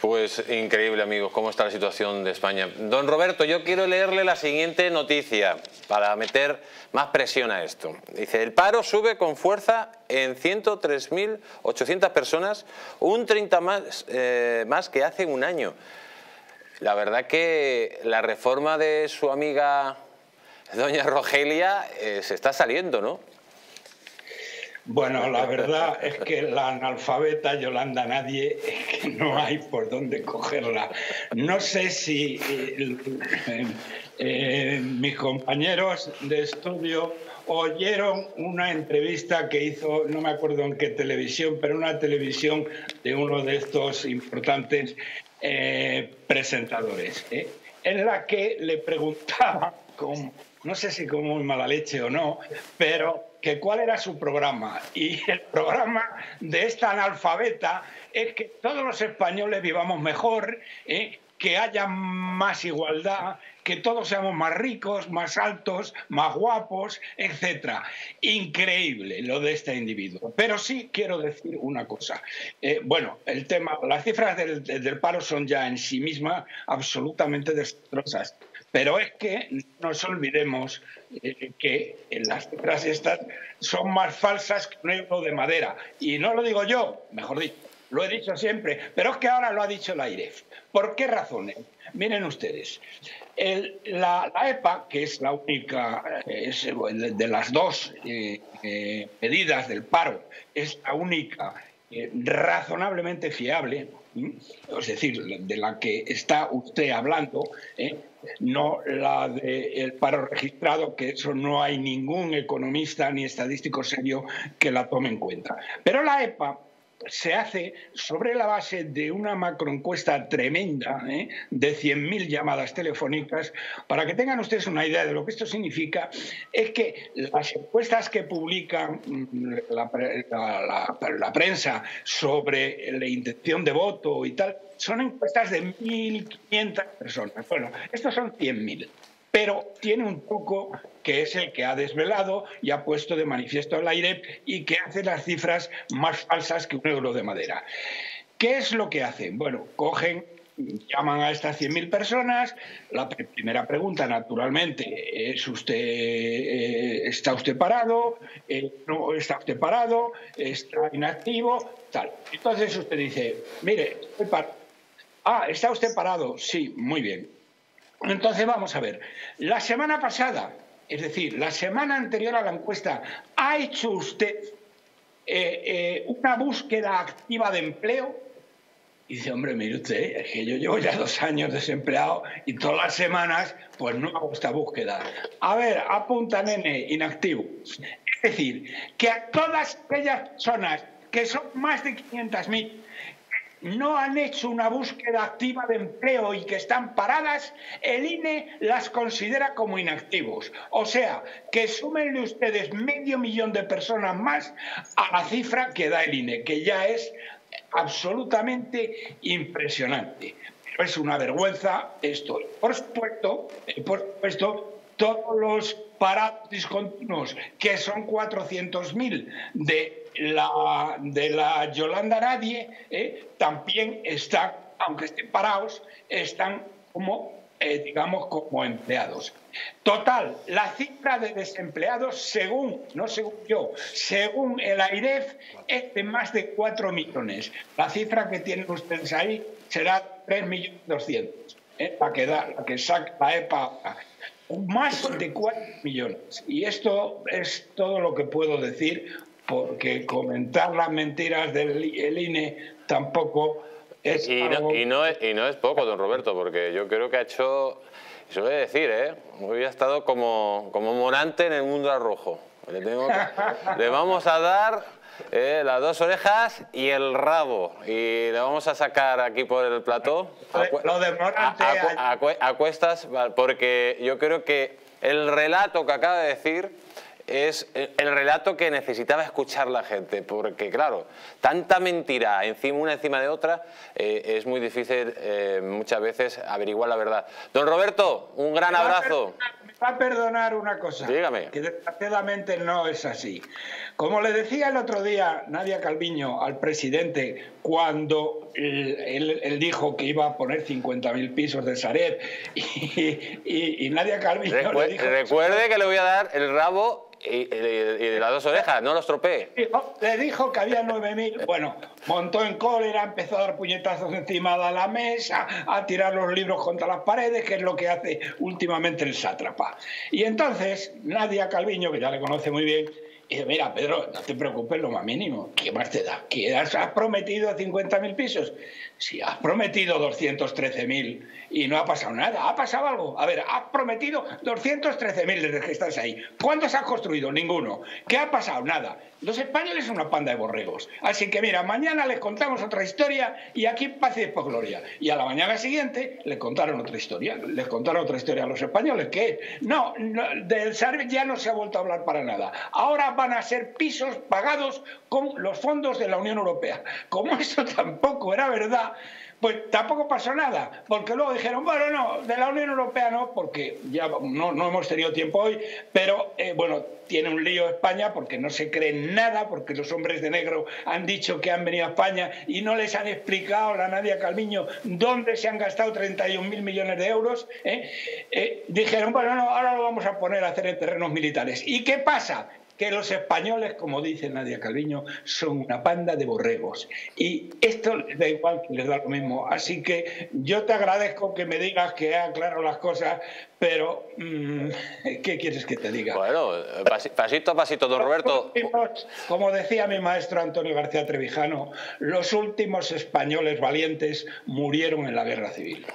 Pues increíble, amigos, cómo está la situación de España. Don Roberto, yo quiero leerle la siguiente noticia para meter más presión a esto. Dice, el paro sube con fuerza en 103.800 personas, un 30 más que hace un año. La verdad que la reforma de su amiga doña Rogelia se está saliendo, ¿no? Bueno, la verdad es que la analfabeta Yolanda Nadie es que no hay por dónde cogerla. No sé si mis compañeros de estudio oyeron una entrevista que hizo, no me acuerdo en qué televisión, pero una televisión de uno de estos importantes presentadores, en la que le preguntaba, no sé si como un mala leche o no, pero que cuál era su programa. Y el programa de esta analfabeta es que todos los españoles vivamos mejor, que haya más igualdad, que todos seamos más ricos, más altos, más guapos, etc. Increíble lo de este individuo. Pero sí quiero decir una cosa. Bueno, el tema, las cifras del paro son ya en sí mismas absolutamente desastrosas. Pero es que no nos olvidemos que las cifras estas son más falsas que un euro de madera. Y no lo digo yo, mejor dicho, lo he dicho siempre, pero es que ahora lo ha dicho la AIREF. ¿Por qué razones? Miren ustedes, la EPA, que es la única, de las dos medidas del paro, es la única razonablemente fiable, es decir, de la que está usted hablando, no la del paro registrado, que eso no hay ningún economista ni estadístico serio que la tome en cuenta. Pero la EPA se hace sobre la base de una macroencuesta tremenda, de 100.000 llamadas telefónicas. Para que tengan ustedes una idea de lo que esto significa, es que las encuestas que publican la prensa sobre la intención de voto y tal, son encuestas de 1.500 personas. Bueno, estos son 100.000. Pero tiene un truco que es el que ha desvelado y ha puesto de manifiesto el AIREF y que hace las cifras más falsas que un euro de madera. ¿Qué es lo que hacen? Bueno, cogen, llaman a estas 100.000 personas. La primera pregunta, naturalmente, es usted, ¿está usted parado? ¿No está usted parado? ¿Está inactivo? Tal. Entonces usted dice, mire, estoy parado. Ah, ¿está usted parado? Sí, muy bien. Entonces, vamos a ver, la semana pasada, es decir, la semana anterior a la encuesta, ¿ha hecho usted una búsqueda activa de empleo? Y dice, hombre, mire usted, es que yo llevo ya 2 años desempleado y todas las semanas pues no hago esta búsqueda. A ver, apunta, nene, inactivo. Es decir, que a todas aquellas personas, que son más de 500.000, no han hecho una búsqueda activa de empleo y que están paradas, el INE las considera como inactivos. O sea, que súmenle ustedes 500.000 de personas más a la cifra que da el INE, que ya es absolutamente impresionante. Pero es una vergüenza esto. Por supuesto, todos los parados discontinuos, que son 400.000 de la Yolanda Nadie, también están, aunque estén parados, están como, digamos, como empleados. Total, la cifra de desempleados, según, no según yo, según el AIREF, es de más de 4 millones. La cifra que tienen ustedes ahí será 3.200.000, la que saca la EPA. Más de 4 millones. Y esto es todo lo que puedo decir, porque comentar las mentiras del INE tampoco es algo... Y no es poco, don Roberto, porque yo creo que ha hecho... Eso voy a decir, hoy ha estado como Morante en el mundo rojo. Le vamos a dar las 2 orejas y el rabo. Y le vamos a sacar aquí por el plató. Lo de Morante... A cuestas, porque yo creo que el relato que acaba de decir... es el relato que necesitaba escuchar la gente, porque claro, tanta mentira una encima de otra, es muy difícil muchas veces averiguar la verdad. Don Roberto, un gran abrazo. Va a perdonar una cosa. Dígame. Que desgraciadamente no es así. Como le decía el otro día Nadia Calviño al presidente cuando él dijo que iba a poner 50.000 pisos de Sareb y Nadia Calviño le dijo... Recuerde que le voy a dar el rabo y las dos orejas, no los tropee. Le dijo que había 9.000. Bueno, montó en cólera, empezó a dar puñetazos encima de la mesa, a tirar los libros contra las paredes, que es lo que hace últimamente el sátrapa. Y entonces Nadia Calviño, que ya le conoce muy bien, dice: mira, Pedro, no te preocupes lo más mínimo, ¿qué más te da? ¿Que has prometido 50.000 pisos? Si has prometido 213.000 y no ha pasado nada, ¿ha pasado algo? A ver, has prometido 213.000 desde que estás ahí. ¿Cuántos has construido? Ninguno. ¿Qué ha pasado? Nada. Los españoles son una panda de borregos. Así que mira, mañana les contamos otra historia y aquí paz y después gloria. Y a la mañana siguiente les contaron otra historia. Les contaron otra historia a los españoles, que no, del Sareb ya no se ha vuelto a hablar para nada. Ahora van a ser pisos pagados con los fondos de la Unión Europea. Como eso tampoco era verdad, pues tampoco pasó nada, porque luego dijeron, bueno, no, de la Unión Europea no, porque ya no hemos tenido tiempo hoy, pero bueno, tiene un lío España porque no se cree nada, porque los hombres de negro han dicho que han venido a España y no les han explicado a Nadia Calviño dónde se han gastado 31.000 millones de euros. Dijeron, bueno, no, ahora lo vamos a poner a hacer en terrenos militares. ¿Y qué pasa? Que los españoles, como dice Nadia Calviño, son una panda de borregos. Y esto les da igual, les da lo mismo. Así que yo te agradezco que me digas que aclaro las cosas, pero ¿qué quieres que te diga? Bueno, pasito a pasito, don Roberto. Como decía mi maestro Antonio García Trevijano, los últimos españoles valientes murieron en la guerra civil.